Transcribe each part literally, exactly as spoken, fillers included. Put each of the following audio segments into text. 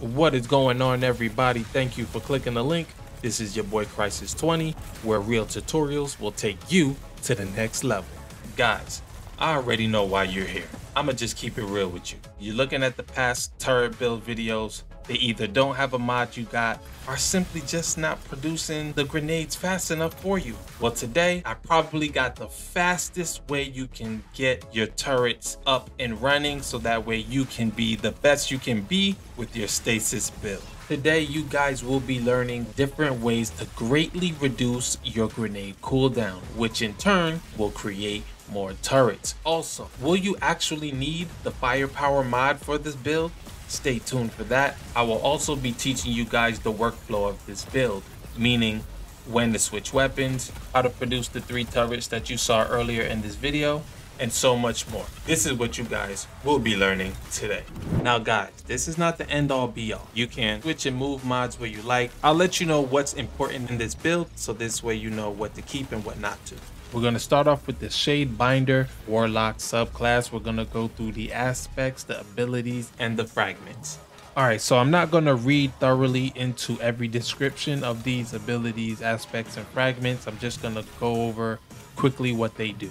What is going on, everybody? Thank you for clicking the link. This is your boy Kriziz twenty, where real tutorials will take you to the next level. Guys, I already know why you're here. I'ma just keep it real with you. You're looking at the past turret build videos. They either don't have a mod you got or simply just not producing the grenades fast enough for you. Well, today I probably got the fastest way you can get your turrets up and running so that way you can be the best you can be with your stasis build. Today, you guys will be learning different ways to greatly reduce your grenade cooldown, which in turn will create more turrets. Also, will you actually need the firepower mod for this build? Stay tuned for that. I will also be teaching you guys the workflow of this build, meaning when to switch weapons, how to produce the three turrets that you saw earlier in this video, and so much more. This is what you guys will be learning today. Now guys, this is not the end all be all. You can switch and move mods where you like. I'll let you know what's important in this build, so this way you know what to keep and what not to. We're going to start off with the Shade Binder Warlock subclass. We're going to go through the aspects, the abilities, and the fragments. All right, so I'm not going to read thoroughly into every description of these abilities, aspects, and fragments. I'm just going to go over quickly what they do.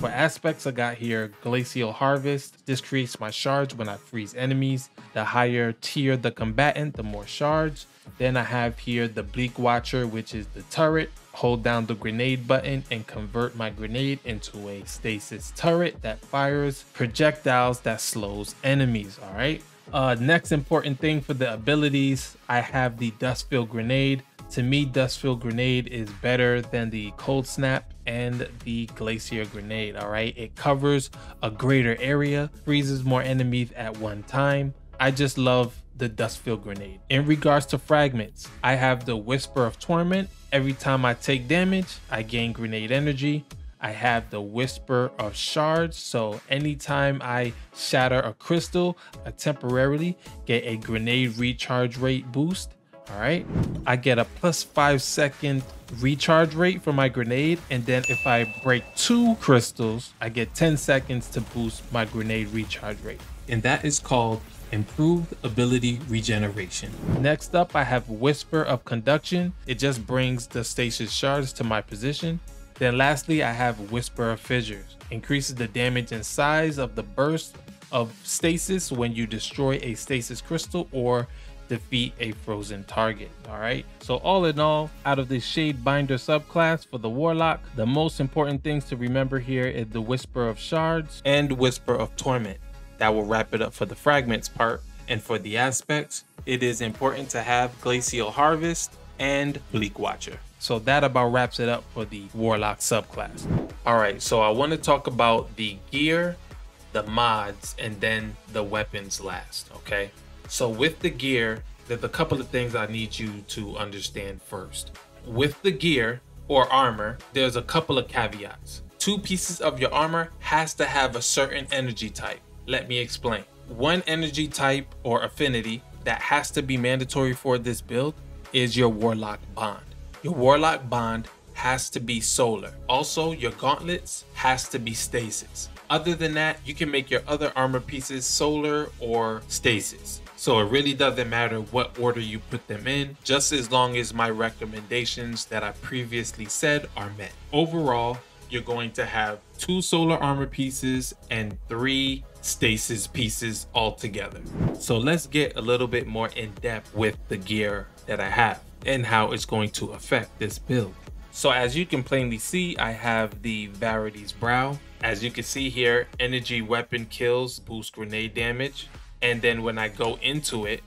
For aspects, I got here Glacial Harvest. This creates my shards when I freeze enemies. The higher tier the combatant, the more shards. Then I have here the Bleak Watcher, which is the turret. Hold down the grenade button and convert my grenade into a stasis turret that fires projectiles that slows enemies. All right, uh next important thing for the abilities, I have the Dustfield Grenade. To me, Dustfield Grenade is better than the Cold Snap and the Glacier Grenade. All right, it covers a greater area, freezes more enemies at one time. I just love the Dustfield Grenade. In regards to fragments, I have the Whisper of Torment. Every time I take damage, I gain grenade energy. I have the Whisper of Shards, so anytime I shatter a crystal, I temporarily get a grenade recharge rate boost. All right, I get a plus five second recharge rate for my grenade, and then if I break two crystals, I get ten seconds to boost my grenade recharge rate, and that is called Improved Ability Regeneration. Next up, I have Whisper of Conduction. It just brings the stasis shards to my position. Then lastly, I have Whisper of Fissures. Increases the damage and size of the burst of stasis when you destroy a stasis crystal or defeat a frozen target. All right, so all in all, out of the Shade Binder subclass for the Warlock, the most important things to remember here is the Whisper of Shards and Whisper of Torment. That will wrap it up for the fragments part. And for the aspects, it is important to have Glacial Harvest and Bleak Watcher. So that about wraps it up for the Warlock subclass. All right, so I want to talk about the gear, the mods, and then the weapons last, okay? So with the gear, there's a couple of things I need you to understand first. With the gear or armor, there's a couple of caveats. Two pieces of your armor has to have a certain energy type. Let me explain. One energy type or affinity that has to be mandatory for this build is your Warlock Bond. Your Warlock Bond has to be solar. Also, your gauntlets has to be stasis. Other than that, you can make your other armor pieces solar or stasis. So it really doesn't matter what order you put them in, just as long as my recommendations that I previously said are met. Overall, you're going to have two solar armor pieces and three stasis pieces all together. So let's get a little bit more in depth with the gear that I have and how it's going to affect this build. So as you can plainly see, I have the Verity's Brow. As you can see here, energy weapon kills boost grenade damage. And then when I go into it,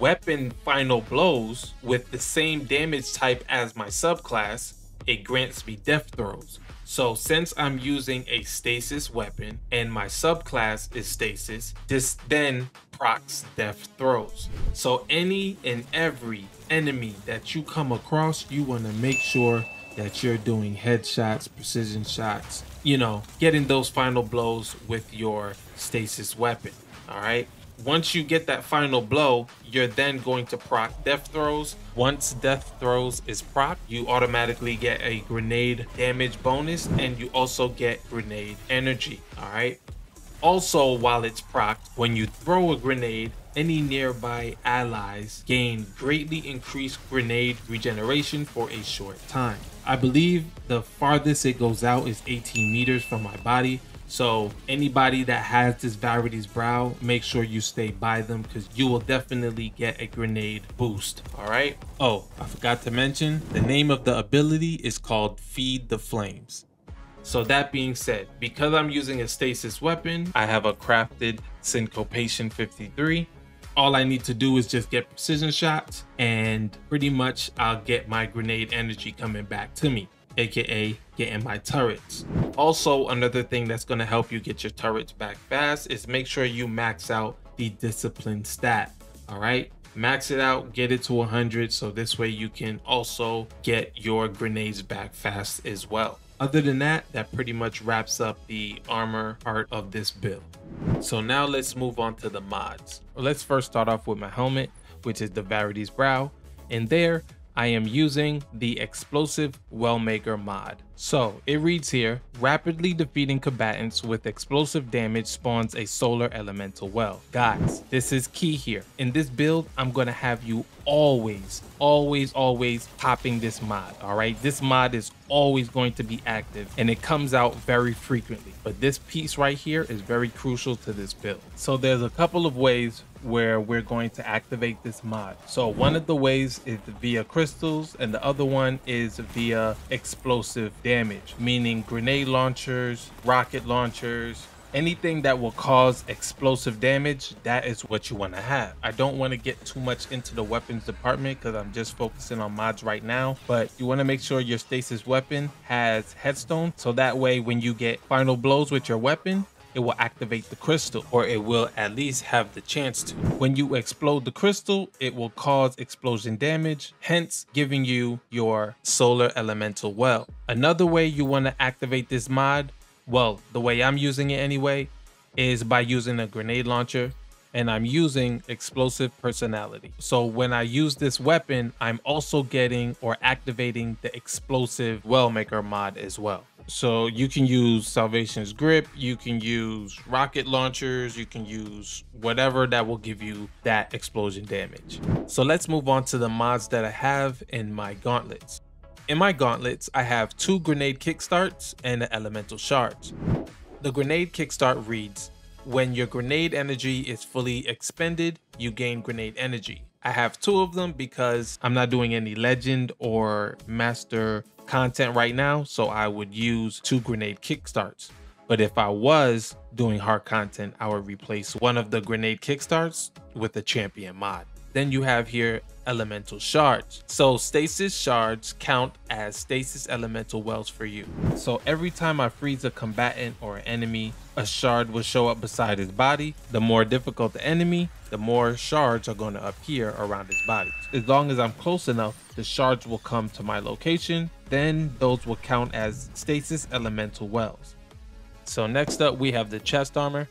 weapon final blows with the same damage type as my subclass, it grants me death throws. So since I'm using a stasis weapon and my subclass is stasis, this then procs death throws. So any and every enemy that you come across, you want to make sure that you're doing headshots, precision shots, you know, getting those final blows with your stasis weapon. All right. Once you get that final blow, you're then going to proc death throws. Once death throws is proc, you automatically get a grenade damage bonus, and you also get grenade energy. All right, Also, while it's procced, when you throw a grenade, any nearby allies gain greatly increased grenade regeneration for a short time. I believe the farthest it goes out is eighteen meters from my body. So anybody that has this Verity's Brow, make sure you stay by them because you will definitely get a grenade boost. All right. Oh, I forgot to mention the name of the ability is called Feed the Flames. So that being said, because I'm using a stasis weapon, I have a crafted Syncopation fifty-three. All I need to do is just get precision shots and pretty much I'll get my grenade energy coming back to me, A K A getting my turrets. Also, another thing that's gonna help you get your turrets back fast is make sure you max out the discipline stat, all right? Max it out, get it to one hundred, so this way you can also get your grenades back fast as well. Other than that, that pretty much wraps up the armor part of this build. So now let's move on to the mods. Let's first start off with my helmet, which is the Verity's Brow, and there, I am using the Explosive Wellmaker mod. So it reads here, rapidly defeating combatants with explosive damage spawns a solar elemental well. Guys, this is key here. In this build, I'm gonna have you always, always, always popping this mod, all right? This mod is always going to be active and it comes out very frequently. But this piece right here is very crucial to this build. So there's a couple of ways where we're going to activate this mod. So one of the ways is via crystals and the other one is via explosive damage, meaning grenade launchers, rocket launchers, anything that will cause explosive damage, that is what you want to have. I don't want to get too much into the weapons department because I'm just focusing on mods right now, but you want to make sure your stasis weapon has headstone so that way when you get final blows with your weapon, it will activate the crystal, or it will at least have the chance to. When you explode the crystal, it will cause explosion damage, hence giving you your solar elemental well. Another way you want to activate this mod, well, the way I'm using it anyway, is by using a grenade launcher, and I'm using Explosive Personality. So when I use this weapon, I'm also getting or activating the Explosive Wellmaker mod as well. So you can use Salvation's Grip, you can use rocket launchers, you can use whatever that will give you that explosion damage. So let's move on to the mods that I have in my gauntlets. In my gauntlets, I have two Grenade Kickstarts and the Elemental Shards. The Grenade Kickstart reads, when your grenade energy is fully expended, you gain grenade energy. I have two of them because I'm not doing any legend or master content right now, so I would use two grenade kickstarts. But if I was doing hard content, I would replace one of the grenade kickstarts with a champion mod. Then you have here elemental shards. So stasis shards count as stasis elemental wells for you. So every time I freeze a combatant or an enemy, a shard will show up beside his body. The more difficult the enemy, the more shards are going to appear around his body. As long as I'm close enough, the shards will come to my location. Then those will count as stasis elemental wells. So next up we have the chest armor.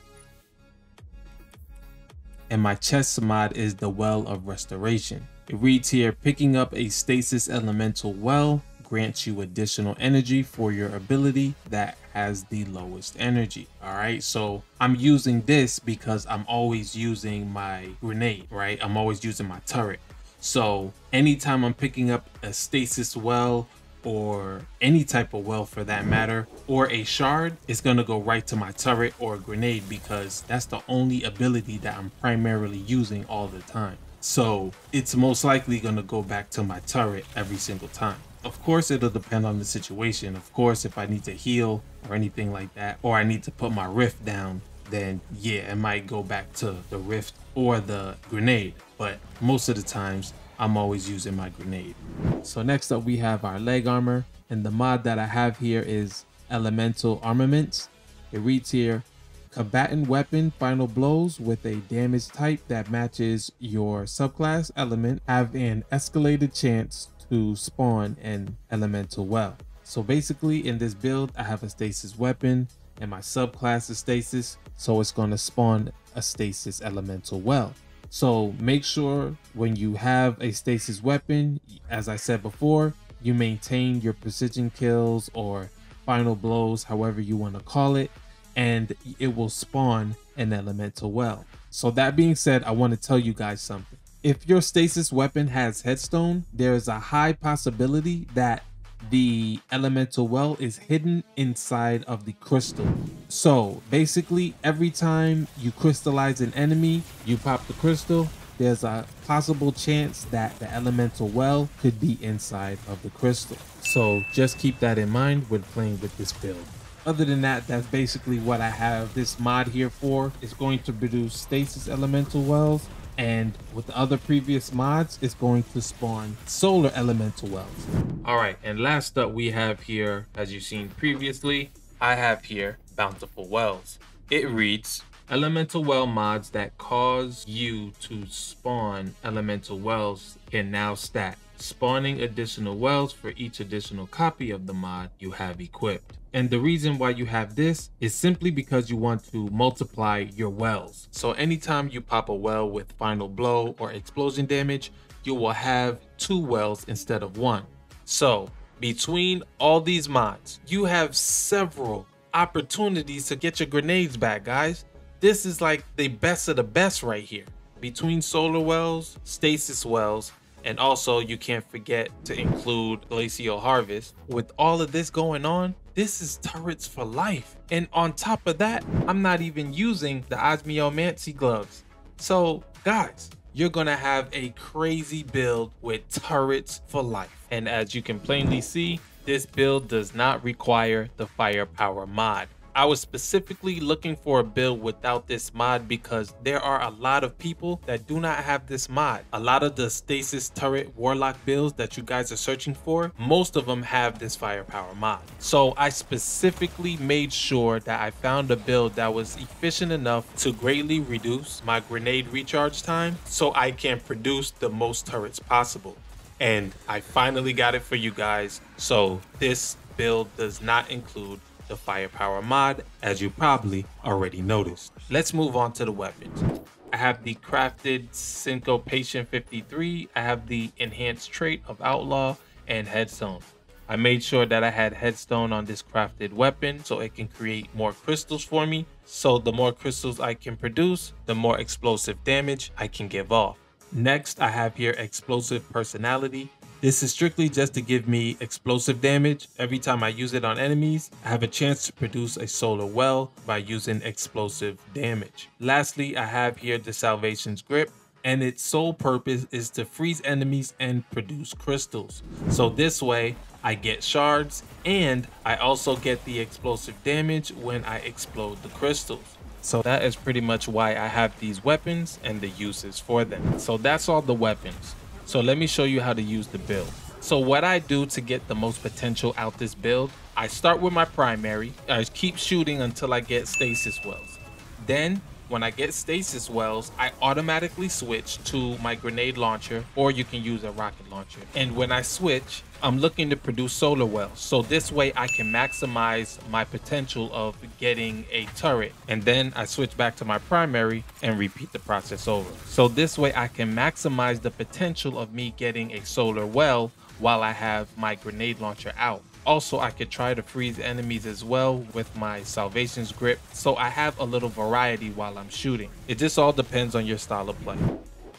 And my chest mod is the Well of Restoration. It reads here, picking up a stasis elemental well grants you additional energy for your ability that has the lowest energy. All right, so I'm using this because I'm always using my grenade, right? I'm always using my turret. So anytime I'm picking up a stasis well or any type of well for that matter, or a shard, it's gonna go right to my turret or grenade because that's the only ability that I'm primarily using all the time. So it's most likely gonna go back to my turret every single time. Of course, it'll depend on the situation. Of course, if I need to heal or anything like that, or I need to put my rift down, then yeah, it might go back to the rift or the grenade. But most of the times, I'm always using my grenade. So next up we have our leg armor, and the mod that I have here is Elemental Armaments. It reads here, combatant weapon final blows with a damage type that matches your subclass element have an escalated chance to spawn an elemental well. So basically in this build, I have a stasis weapon and my subclass is stasis, so it's gonna spawn a stasis elemental well. So make sure when you have a stasis weapon, as I said before, you maintain your precision kills or final blows, however you want to call it, and it will spawn an elemental well. So that being said, I want to tell you guys something. If your stasis weapon has headstone, there is a high possibility that the elemental well is hidden inside of the crystal. So basically, every time you crystallize an enemy, you pop the crystal, there's a possible chance that the elemental well could be inside of the crystal. So just keep that in mind when playing with this build. Other than that, that's basically what I have this mod here for. It's going to produce stasis elemental wells, and with the other previous mods, it's going to spawn solar elemental wells. All right, and last up we have here, as you've seen previously, I have here Bountiful Wells. It reads, elemental well mods that cause you to spawn elemental wells can now stack, spawning additional wells for each additional copy of the mod you have equipped. And the reason why you have this is simply because you want to multiply your wells. So anytime you pop a well with final blow or explosion damage, you will have two wells instead of one. So between all these mods, you have several opportunities to get your grenades back, guys. This is like the best of the best right here. Between solar wells, stasis wells, and also you can't forget to include Glacial Harvest. With all of this going on, this is turrets for life. And on top of that, I'm not even using the Osmiomancy Gloves. So guys, you're gonna have a crazy build with turrets for life. And as you can plainly see, this build does not require the firepower mod. I was specifically looking for a build without this mod because there are a lot of people that do not have this mod. A lot of the stasis turret warlock builds that you guys are searching for, most of them have this firepower mod. So I specifically made sure that I found a build that was efficient enough to greatly reduce my grenade recharge time so I can produce the most turrets possible. And I finally got it for you guys. So this build does not include the firepower mod, as you probably already noticed. Let's move on to the weapons. I have the crafted Syncopation fifty-three, I have the enhanced trait of Outlaw, and Headstone. I made sure that I had Headstone on this crafted weapon so it can create more crystals for me. So the more crystals I can produce, the more explosive damage I can give off. Next, I have here Explosive Personality. This is strictly just to give me explosive damage. Every time I use it on enemies, I have a chance to produce a solar well by using explosive damage. Lastly, I have here the Salvation's Grip, and its sole purpose is to freeze enemies and produce crystals. So this way, I get shards, and I also get the explosive damage when I explode the crystals. So that is pretty much why I have these weapons and the uses for them. So that's all the weapons. So let me show you how to use the build. So what I do to get the most potential out this build, I start with my primary. I keep shooting until I get stasis wells. Then when I get stasis wells, I automatically switch to my grenade launcher, or you can use a rocket launcher. And when I switch, I'm looking to produce solar wells. So this way I can maximize my potential of getting a turret. And then I switch back to my primary and repeat the process over. So this way I can maximize the potential of me getting a solar well while I have my grenade launcher out. Also, I could try to freeze enemies as well with my Salvation's Grip. So I have a little variety while I'm shooting. It just all depends on your style of play.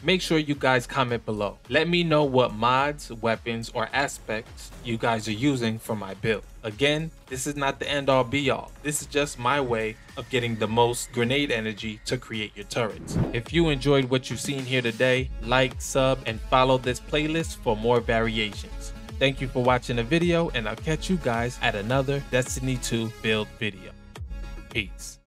Make sure you guys comment below. Let me know what mods, weapons, or aspects you guys are using for my build. Again, this is not the end all be all. This is just my way of getting the most grenade energy to create your turrets. If you enjoyed what you've seen here today, like, sub, and follow this playlist for more variations. Thank you for watching the video, and I'll catch you guys at another Destiny two build video. Peace.